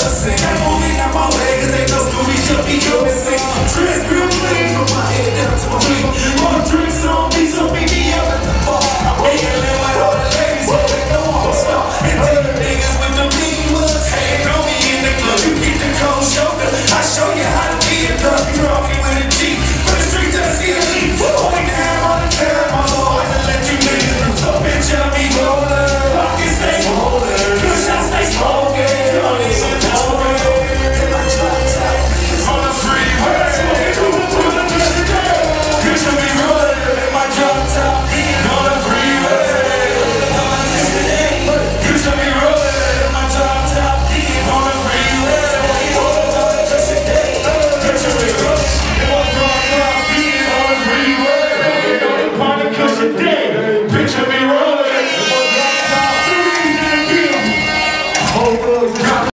Sing. I'm moving out my legs, they go Scooby-Doo, be doing sing. Trip real clean from my head.